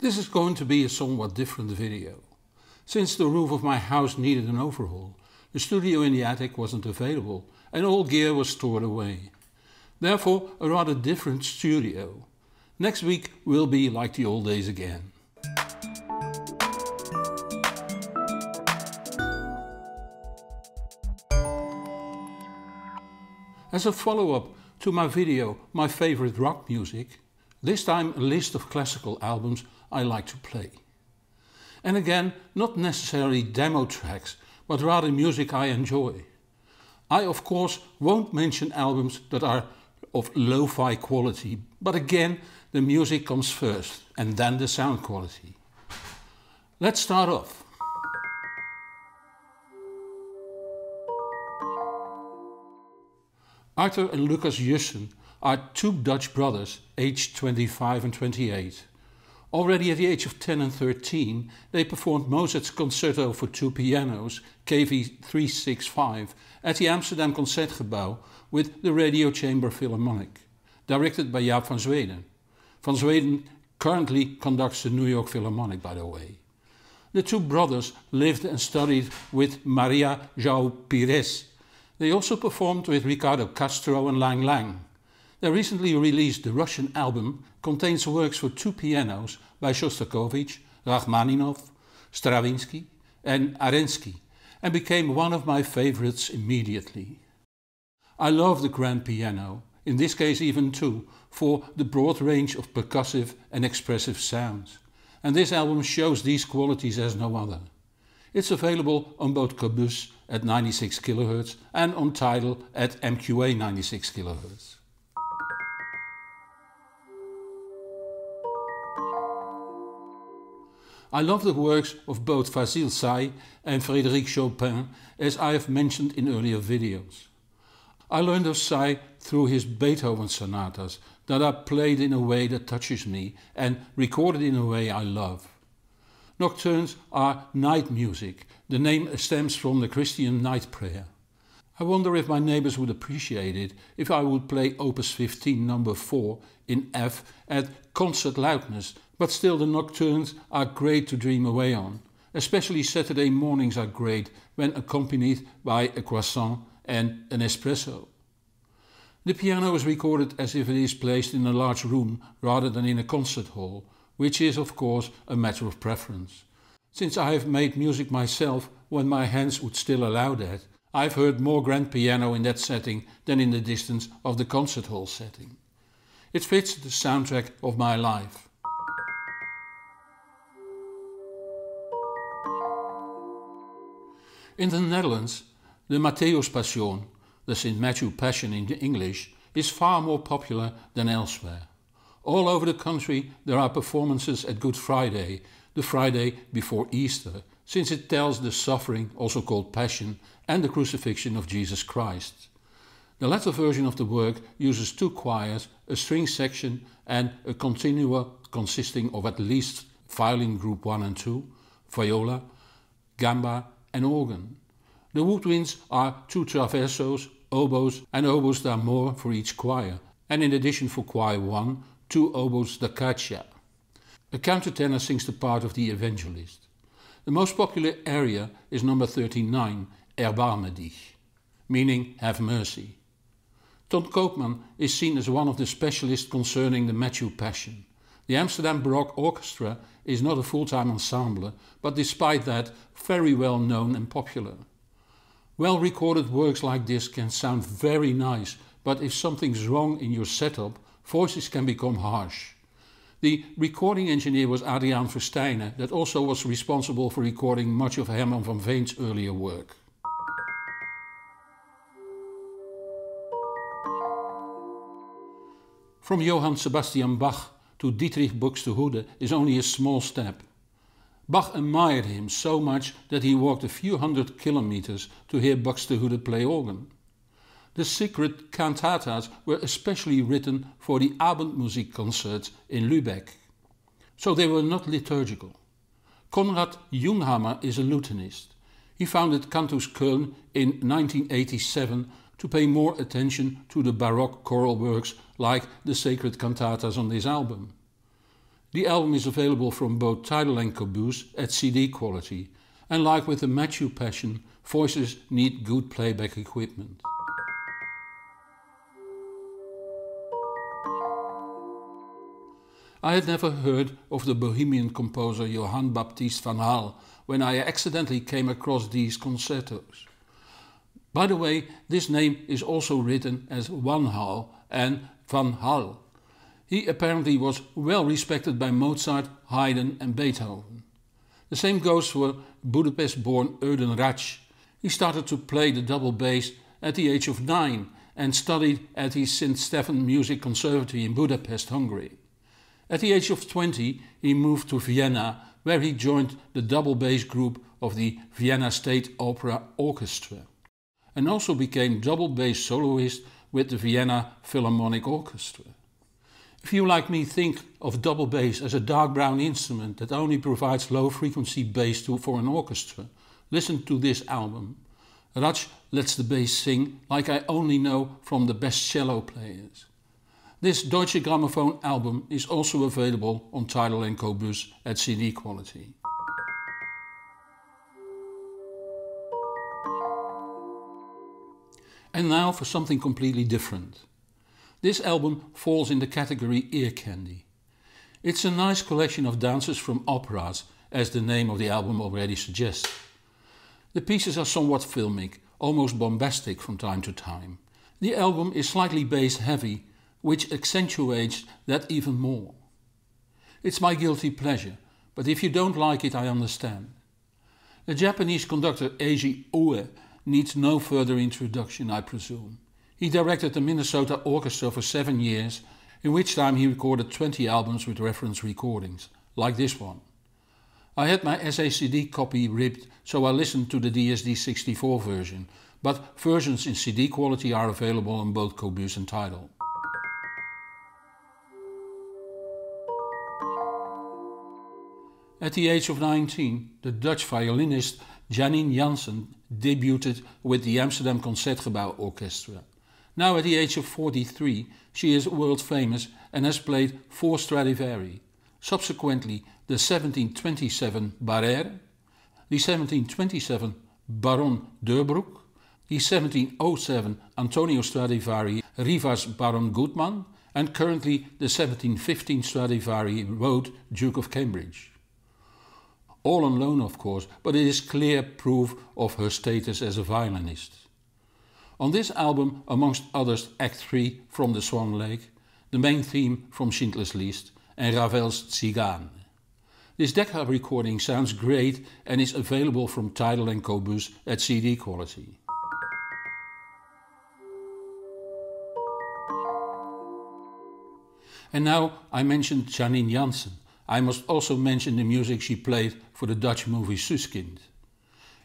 This is going to be a somewhat different video. Since the roof of my house needed an overhaul, the studio in the attic wasn't available and all gear was stored away. Therefore, a rather different studio. Next week will be like the old days again. As a follow-up to my video, My Favorite Rock Music, this time a list of classical albums I like to play. And again, not necessarily demo tracks, but rather music I enjoy. I of course won't mention albums that are of lo-fi quality, but again, the music comes first and then the sound quality. Let's start off. Arthur and Lucas Jussen are two Dutch brothers, aged 25 and 28. Already at the age of 10 and 13, they performed Mozart's Concerto for Two Pianos, KV 365, at the Amsterdam Concertgebouw with the Radio Chamber Philharmonic, directed by Jaap van Zweden. Van Zweden currently conducts the New York Philharmonic, by the way. The two brothers lived and studied with Maria João Pires. They also performed with Ricardo Castro and Lang Lang. Their recently released The Russian Album contains works for two pianos by Shostakovich, Rachmaninov, Stravinsky and Arensky, and became one of my favorites immediately. I love the grand piano, in this case even two, for the broad range of percussive and expressive sounds. And this album shows these qualities as no other. It's available on both Qobuz at 96 kHz and on Tidal at MQA 96 kHz. I love the works of both Fazil Say and Frédéric Chopin, as I have mentioned in earlier videos. I learned of Say through his Beethoven sonatas that are played in a way that touches me and recorded in a way I love. Nocturnes are night music. The name stems from the Christian night prayer. I wonder if my neighbors would appreciate it if I would play Opus 15 number 4 in F at concert loudness, but still the nocturnes are great to dream away on. Especially Saturday mornings are great when accompanied by a croissant and an espresso. The piano is recorded as if it is placed in a large room rather than in a concert hall, which is of course a matter of preference. Since I have made music myself when my hands would still allow that, I've heard more grand piano in that setting than in the distance of the concert hall setting. It fits the soundtrack of my life. In the Netherlands, the Matthäus Passion, the St. Matthew Passion in English, is far more popular than elsewhere. All over the country there are performances at Good Friday, the Friday before Easter, since it tells the suffering, also called Passion, and the crucifixion of Jesus Christ. The latter version of the work uses two choirs, a string section and a continua consisting of at least violin group 1 and 2, viola, gamba and organ. The woodwinds are two traversos, oboes and oboes d'amore for each choir, and in addition for choir 1, two oboes da caccia. A countertenor sings the part of the evangelist. The most popular aria is number 39, Erbarme dich, meaning have mercy. Ton Koopman is seen as one of the specialists concerning the Matthew Passion. The Amsterdam Baroque Orchestra is not a full-time ensemble, but despite that very well known and popular. Well recorded works like this can sound very nice, but if something's wrong in your setup, voices can become harsh. The recording engineer was Adriaan Versteynen, that also was responsible for recording much of Herman van Veen's earlier work. From Johann Sebastian Bach to Dietrich Buxtehude is only a small step. Bach admired him so much that he walked a few hundred kilometers to hear Buxtehude play organ. The sacred cantatas were especially written for the Abendmusik concerts in Lübeck, so they were not liturgical. Konrad Junghänel is a lutenist. He founded Cantus Köln in 1987 to pay more attention to the Baroque choral works like the sacred cantatas on this album. The album is available from both Tidal and Qobuz at CD quality, and like with the Matthäus Passion, voices need good playback equipment. I had never heard of the Bohemian composer Johann Baptist Vanhal when I accidentally came across these concertos. By the way, this name is also written as Wanhal and Vanhal. He apparently was well respected by Mozart, Haydn and Beethoven. The same goes for Budapest-born Ödön Rácz. He started to play the double bass at the age of 9 and studied at the St. Stephen Music Conservatory in Budapest, Hungary. At the age of 20 he moved to Vienna, where he joined the double bass group of the Vienna State Opera Orchestra, and also became double bass soloist with the Vienna Philharmonic Orchestra. If you, like me, think of double bass as a dark brown instrument that only provides low-frequency bass for an orchestra, listen to this album. Rácz lets the bass sing like I only know from the best cello players. This Deutsche Grammophon album is also available on Tidal and Qobuz at CD quality. And now for something completely different. This album falls in the category ear candy. It's a nice collection of dances from operas, as the name of the album already suggests. The pieces are somewhat filmic, almost bombastic from time to time. The album is slightly bass heavy, which accentuates that even more. It's my guilty pleasure, but if you don't like it, I understand. The Japanese conductor Eiji Oue needs no further introduction, I presume. He directed the Minnesota Orchestra for 7 years, in which time he recorded 20 albums with reference recordings, like this one. I had my SACD copy ripped, so I listened to the DSD-64 version, but versions in CD quality are available on both Qobuz and Tidal. At the age of 19, the Dutch violinist Janine Jansen debuted with the Amsterdam Concertgebouw Orchestra. Now at the age of 43, she is world famous and has played 4 Stradivari, subsequently the 1727 Barère, the 1727 Baron Deurbroek, the 1707 Antonio Stradivari Rivas Baron Goodman, and currently the 1715 Stradivari Rhode, Duke of Cambridge. All on loan, of course, but it is clear proof of her status as a violinist. On this album, amongst others, Act 3 from The Swan Lake, the main theme from Schindler's List and Ravel's Tzigan. This Decca recording sounds great and is available from Tidal and Qobuz at CD quality. And now I mentioned Janine Jansen. I must also mention the music she played for the Dutch movie Suskind.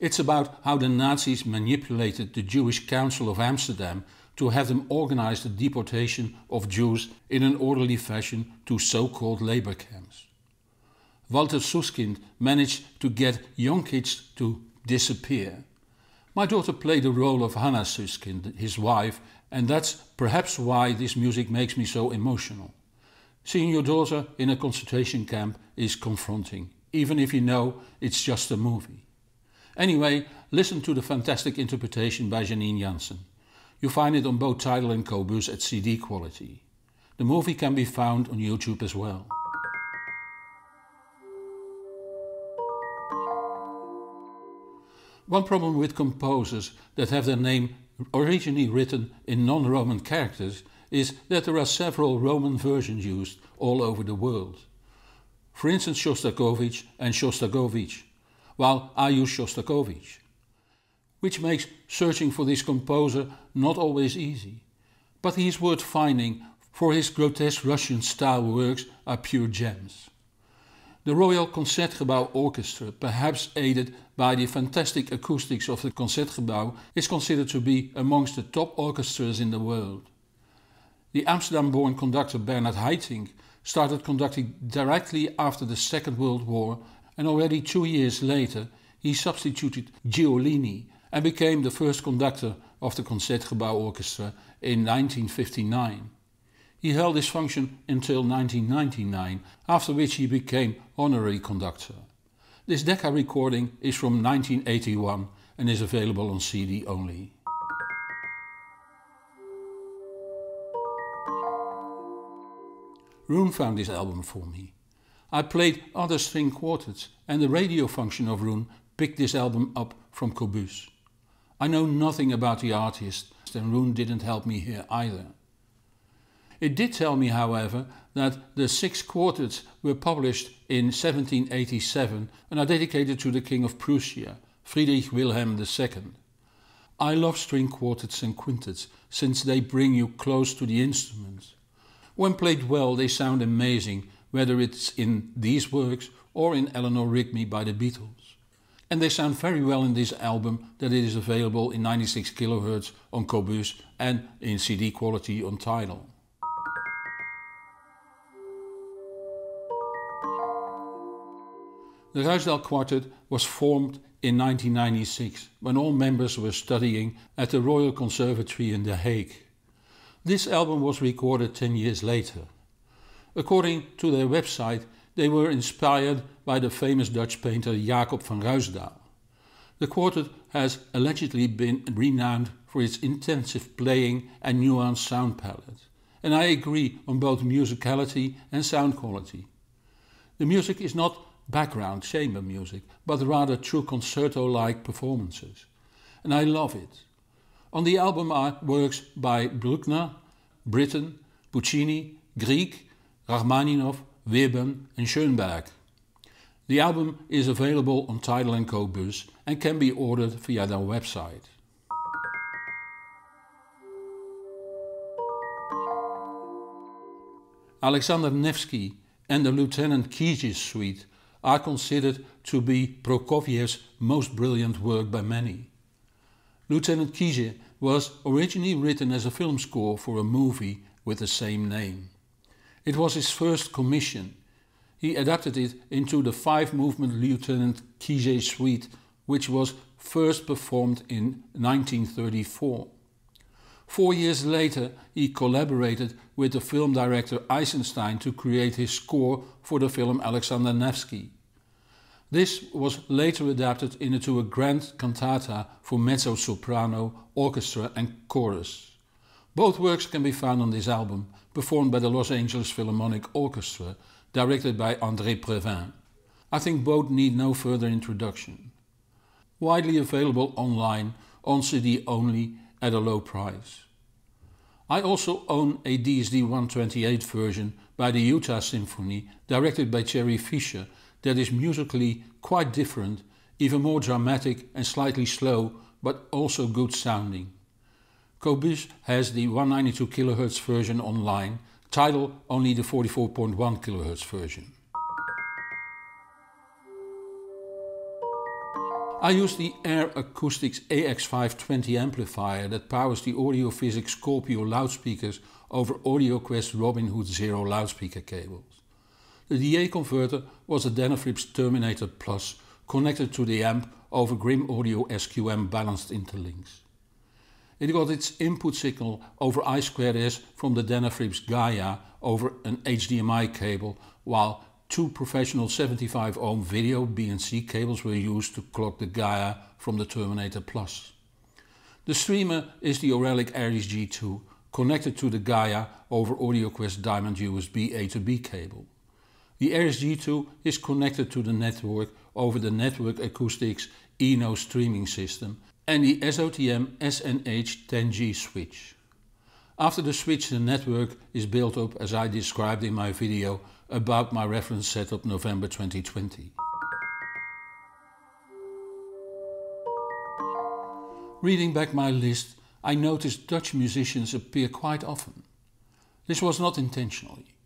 It's about how the Nazis manipulated the Jewish Council of Amsterdam to have them organize the deportation of Jews in an orderly fashion to so-called labor camps. Walter Suskind managed to get young kids to disappear. My daughter played the role of Hanna Suskind, his wife, and that's perhaps why this music makes me so emotional. Seeing your daughter in a concentration camp is confronting, even if you know it's just a movie. Anyway, listen to the fantastic interpretation by Janine Jansen. You find it on both Tidal and Qobuz at CD quality. The movie can be found on YouTube as well. One problem with composers that have their name originally written in non-Roman characters is that there are several Roman versions used all over the world. For instance, Shostakovich and Shostakovich, while I use Shostakovich, which makes searching for this composer not always easy. But he is worth finding, for his grotesque Russian style works are pure gems. The Royal Concertgebouw Orchestra, perhaps aided by the fantastic acoustics of the Concertgebouw, is considered to be amongst the top orchestras in the world. The Amsterdam-born conductor Bernard Haitink started conducting directly after the Second World War, and already 2 years later he substituted Giolini and became the first conductor of the Concertgebouw Orchestra in 1959. He held this function until 1999, after which he became honorary conductor. This Decca recording is from 1981 and is available on CD only. Roon found this album for me. I played other string quartets and the radio function of Roon picked this album up from Qobuz. I know nothing about the artist and Roon didn't help me here either. It did tell me, however, that the six quartets were published in 1787 and are dedicated to the King of Prussia, Friedrich Wilhelm II. I love string quartets and quintets since they bring you close to the instrument. When played well, they sound amazing, whether it's in these works or in Eleanor Rigby by the Beatles. And they sound very well in this album that it is available in 96 kHz on Qobuz and in CD quality on Tidal. The Ruisdael Quartet was formed in 1996 when all members were studying at the Royal Conservatory in The Hague. This album was recorded 10 years later. According to their website, they were inspired by the famous Dutch painter Jacob van Ruisdael. The quartet has allegedly been renowned for its intensive playing and nuanced sound palette, and I agree on both musicality and sound quality. The music is not background chamber music, but rather true concerto-like performances, and I love it. On the album are works by Bruckner, Britten, Puccini, Grieg, Rachmaninov, Webern and Schoenberg. The album is available on Tidal and Qobuz and can be ordered via their website. Alexander Nevsky and the Lieutenant Kijé suite are considered to be Prokofiev's most brilliant work by many. Lieutenant Kijé was originally written as a film score for a movie with the same name. It was his first commission. He adapted it into the five-movement Lieutenant Kijé suite, which was first performed in 1934. 4 years later he collaborated with the film director Eisenstein to create his score for the film Alexander Nevsky. This was later adapted into a grand cantata for mezzo-soprano, orchestra and chorus. Both works can be found on this album, performed by the Los Angeles Philharmonic Orchestra, directed by André Previn. I think both need no further introduction. Widely available online, on CD only, at a low price. I also own a DSD 128 version by the Utah Symphony, directed by Cherry Fisher, that is musically quite different, even more dramatic and slightly slow, but also good sounding. Qobuz has the 192 kHz version online, Tidal only the 44.1 kHz version. I use the Air Acoustics AX520 amplifier that powers the AudioPhysics Scorpio loudspeakers over AudioQuest Robin Hood Zero loudspeaker cables. The DA converter was a Danaflips Terminator Plus connected to the amp over Grim Audio SQM balanced interlinks. It got its input signal over I2S from the Danaflips Gaia over an HDMI cable, while two professional 75 ohm video BNC cables were used to clock the Gaia from the Terminator Plus. The streamer is the Aurelic Aries G2 connected to the Gaia over AudioQuest Diamond USB A to B cable. The RSG2 is connected to the network over the Network Acoustics Eno streaming system and the SOTM SNH10G switch. After the switch, the network is built up as I described in my video about my reference setup November 2020. Reading back my list, I noticed Dutch musicians appear quite often. This was not intentionally.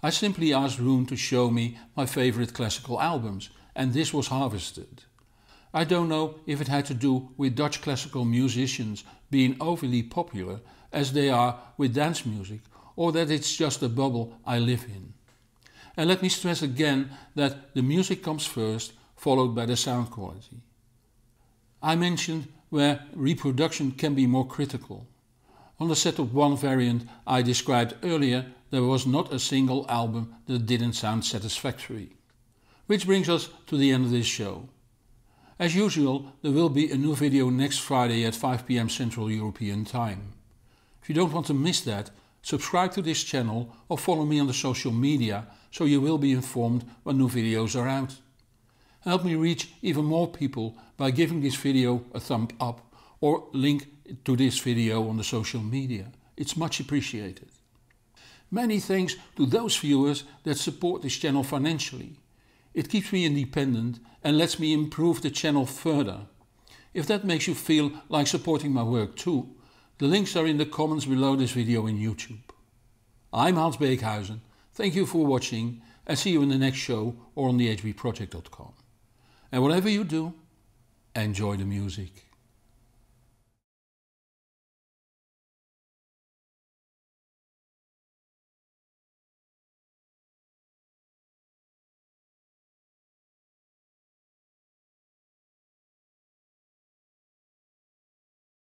I simply asked Roon to show me my favorite classical albums, and this was harvested. I don't know if it had to do with Dutch classical musicians being overly popular as they are with dance music, or that it's just a bubble I live in. And let me stress again that the music comes first, followed by the sound quality. I mentioned where reproduction can be more critical. On the setup one variant I described earlier, there was not a single album that didn't sound satisfactory. Which brings us to the end of this show. As usual, there will be a new video next Friday at 5 PM Central European Time. If you don't want to miss that, subscribe to this channel or follow me on the social media so you will be informed when new videos are out. Help me reach even more people by giving this video a thumb up or link to this video on the social media. It's much appreciated. Many thanks to those viewers that support this channel financially. It keeps me independent and lets me improve the channel further. If that makes you feel like supporting my work too, the links are in the comments below this video in YouTube. I'm Hans Beekhuizen, thank you for watching and see you in the next show or on thehbproject.com. And whatever you do, enjoy the music.